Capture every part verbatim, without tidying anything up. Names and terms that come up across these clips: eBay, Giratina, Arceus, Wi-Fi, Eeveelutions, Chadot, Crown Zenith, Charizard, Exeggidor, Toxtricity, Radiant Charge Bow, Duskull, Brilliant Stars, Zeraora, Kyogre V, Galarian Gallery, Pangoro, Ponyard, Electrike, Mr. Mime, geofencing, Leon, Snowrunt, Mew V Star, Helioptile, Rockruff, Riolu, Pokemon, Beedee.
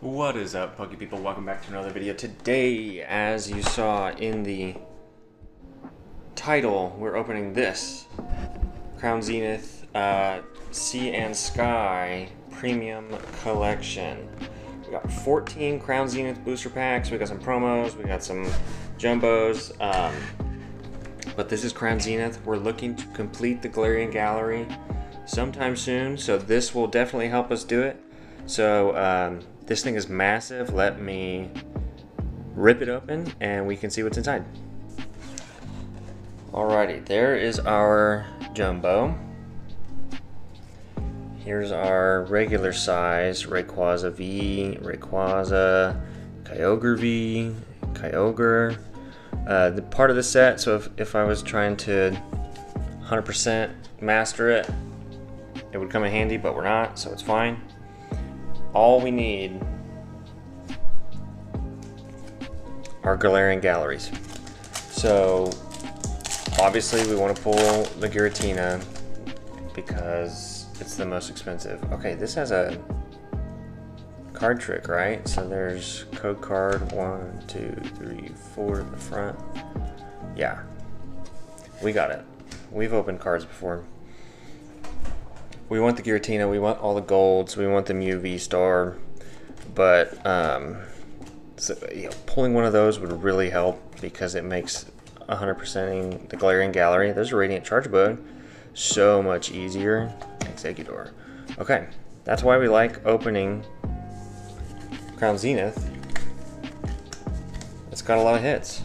What is up, Poke people? Welcome back to another video. Today, as you saw in the title, we're opening this Crown Zenith uh, Sea and Sky Premium Collection. We got fourteen Crown Zenith booster packs. We got some promos. We got some jumbos. Um, but this is Crown Zenith. We're looking to complete the Galarian Gallery sometime soon, so this will definitely help us do it. So. Um, This thing is massive. Let me rip it open and we can see what's inside. Alrighty, there is our jumbo. Here's our regular size Rayquaza V, Rayquaza, Kyogre V, Kyogre. Uh, the part of the set, so if, if I was trying to one hundred percent master it, it would come in handy, but we're not, so it's fine. All we need are Galarian Galleries. So obviously we want to pull the Giratina because it's the most expensive. Okay, this has a card trick, right? So there's code card one, two, three, four in the front. Yeah, we got it. We've opened cards before. We want the Giratina, we want all the golds, we want the Mew V Star, but um, so, you know, pulling one of those would really help because it makes one hundred percenting the Galarian Gallery, there's a Radiant Charge Bow, so much easier. Exeggidor. Okay, that's why we like opening Crown Zenith. It's got a lot of hits.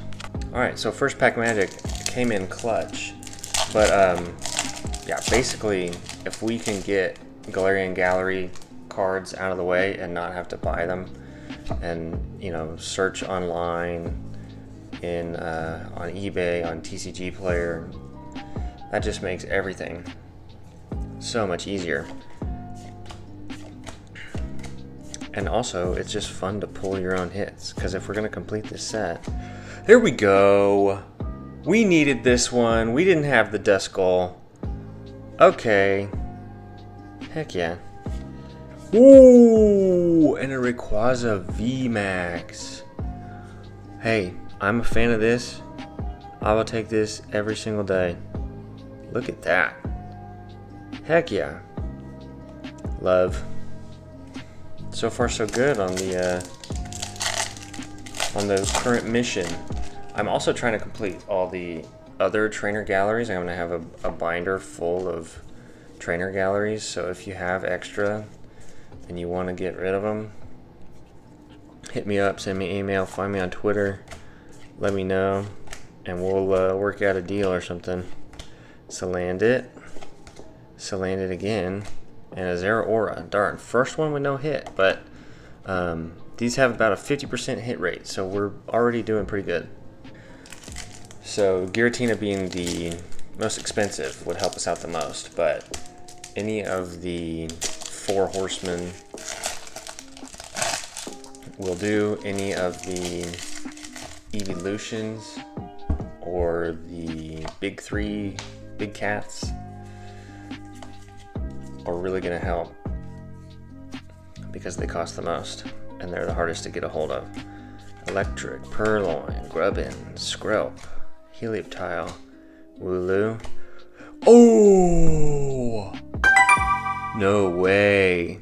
Alright, so first pack magic came in clutch, but um, yeah, basically, if we can get Galarian Gallery cards out of the way and not have to buy them, and you know, search online, in uh, on eBay, on T C G Player, that just makes everything so much easier. And also, it's just fun to pull your own hits because if we're gonna complete this set, here we go. We needed this one. We didn't have the Duskull. Okay. Heck yeah. Ooh, and a Rayquaza V Max. Hey, I'm a fan of this. I will take this every single day. Look at that. Heck yeah. Love. So far so good on the uh, on the current mission. I'm also trying to complete all the other trainer galleries. I'm going to have a, a binder full of trainer galleries, so if you have extra and you want to get rid of them, hit me up, send me an email, find me on Twitter, let me know, and we'll uh, work out a deal or something. So land it, so land it again, and a Zeraora. Darn, first one with no hit, but um, these have about a fifty percent hit rate, so we're already doing pretty good. So Giratina being the most expensive would help us out the most, but any of the four horsemen will do, any of the Eeveelutions or the big three, big cats are really gonna help because they cost the most and they're the hardest to get a hold of. Electrike, Purloin, Grubbin, Scrolp, Helioptile, Wooloo. Oh! No way.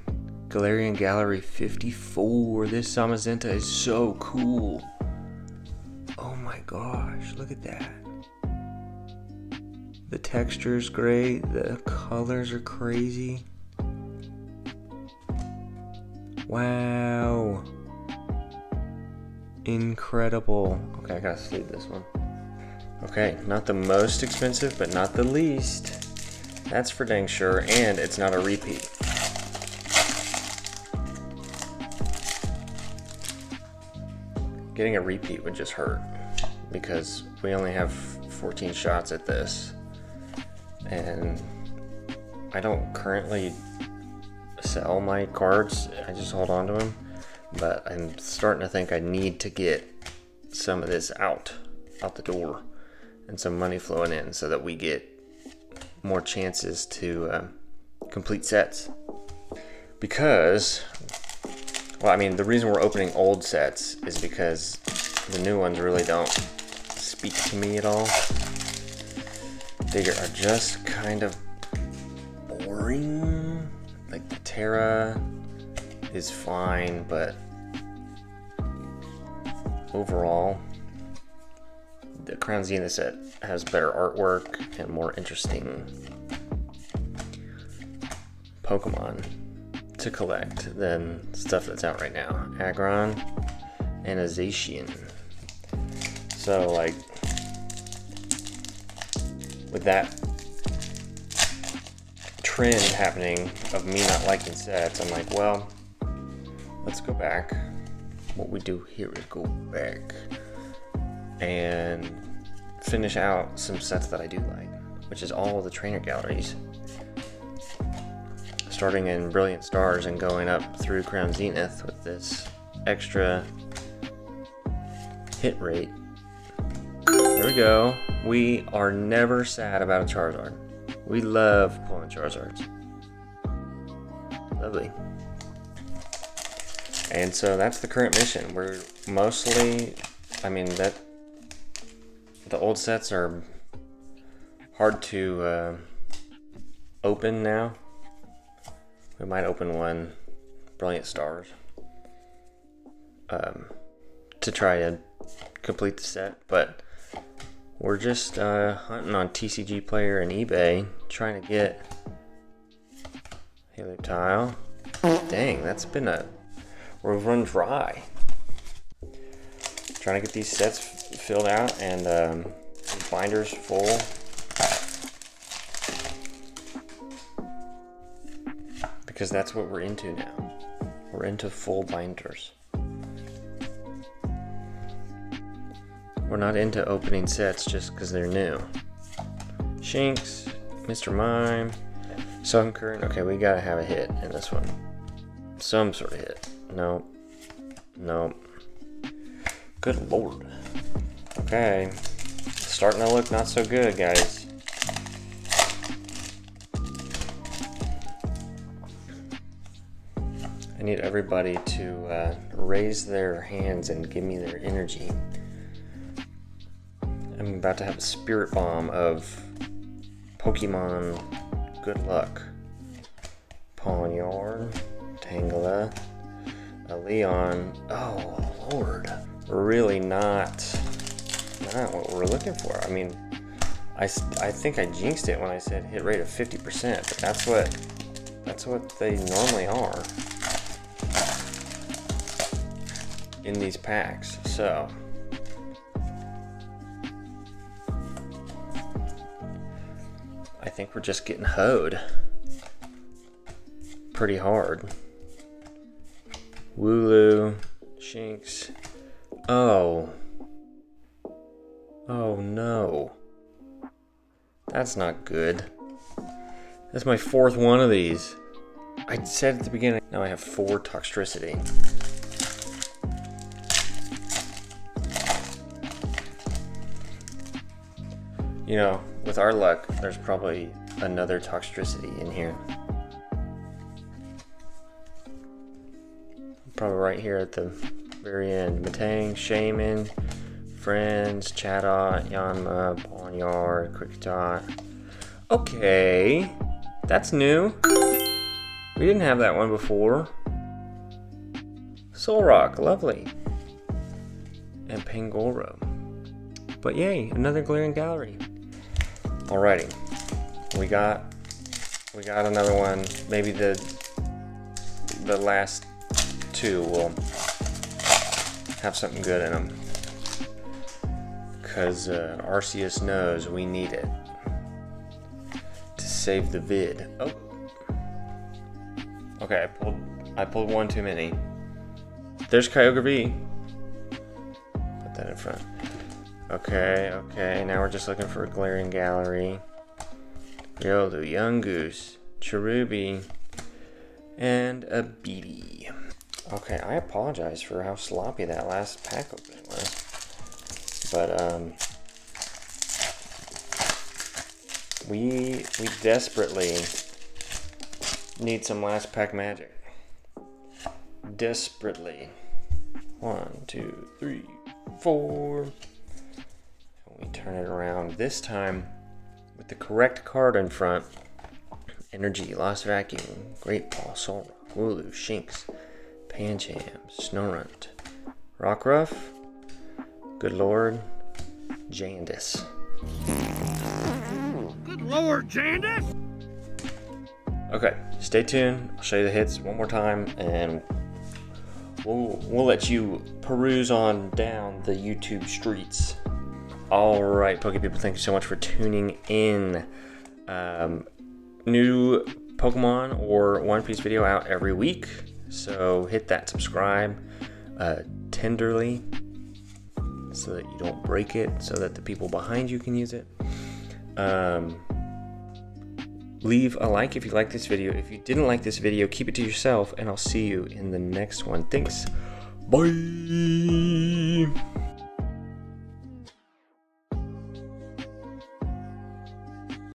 Galarian Gallery fifty-four. This Samazenta is so cool. Oh my gosh, look at that. The texture's great, the colors are crazy. Wow. Incredible. Okay, I gotta sleeve this one. Okay, not the most expensive, but not the least. That's for dang sure, and it's not a repeat. Getting a repeat would just hurt because we only have fourteen shots at this. And I don't currently sell my cards, I just hold on to them. But I'm starting to think I need to get some of this out, out the door. And some money flowing in so that we get more chances to uh, complete sets, because Well, I mean, the reason we're opening old sets is because the new ones really don't speak to me at all. They are just kind of boring. Like, the Terra is fine, but overall, the Crown Zenith set has better artwork and more interesting Pokemon to collect than stuff that's out right now. Aggron and a Zacian. So, like, with that trend happening of me not liking sets, I'm like, well, let's go back. What we do here is go back and finish out some sets that I do like, which is all the trainer galleries, starting in Brilliant Stars and going up through Crown Zenith with this extra hit rate. There we go. We are never sad about a Charizard. We love pulling Charizards. Lovely. And so that's the current mission. We're mostly, I mean, that the old sets are hard to uh, open now. We might open one Brilliant Stars um, to try to complete the set, but we're just uh, hunting on T C G Player and eBay, trying to get Helioptile. Dang, that's been a... we've run dry. Trying to get these sets filled out and um, binders full. Because that's what we're into now. We're into full binders. We're not into opening sets just because they're new. Shinx, Mister Mime, Sun Current. Okay, we gotta have a hit in this one. Some sort of hit. No. No. Good lord. Okay. Starting to look not so good, guys. I need everybody to uh, raise their hands and give me their energy. I'm about to have a spirit bomb of Pokemon. Good luck. Ponyard, Tangela, a Leon. Oh lord, really not not what we're looking for. I mean, I, I think I jinxed it when I said hit rate of fifty percent, but that's what that's what they normally are in these packs. So I think we're just getting hoed pretty hard. Wooloo, Shinx. Oh. Oh no. That's not good. That's my fourth one of these. I said at the beginning, now I have four Toxtricity. You know, with our luck, there's probably another Toxtricity in here. Probably right here at the very end. Metang, Shaman, Friends, Chadot, Yanma, Ponyard, Cricketot. Okay, that's new. We didn't have that one before. Solrock, lovely. And Pangoro. But yay, another Galarian Gallery. Alrighty, we got we got another one. Maybe the the last two will have something good in them, because uh, Arceus knows we need it to save the vid. Oh, okay. I pulled I pulled one too many. There's Kyogre V. Put that in front. Okay, okay, now we're just looking for a Galarian Gallery. Riolu, Young Goose, Cherubi, and a Beedee. Okay, I apologize for how sloppy that last pack opening was. But, um... We, we desperately need some last pack magic. desperately. One, two, three, four. And we turn it around this time with the correct card in front. Energy, Lost Vacuum, Great Paw, Solrock, Wooloo, Shinx, Pancham, Snowrunt, Rockruff, Good Lord, Jandis. Good Lord, Jandis! Okay, stay tuned. I'll show you the hits one more time, and we'll, we'll let you peruse on down the YouTube streets. All right, Poke people, thank you so much for tuning in. Um, new Pokemon or One Piece video out every week, so hit that subscribe uh, tenderly so that you don't break it, so that the people behind you can use it. Um, leave a like if you like this video. If you didn't like this video, keep it to yourself, and I'll see you in the next one. Thanks. Bye.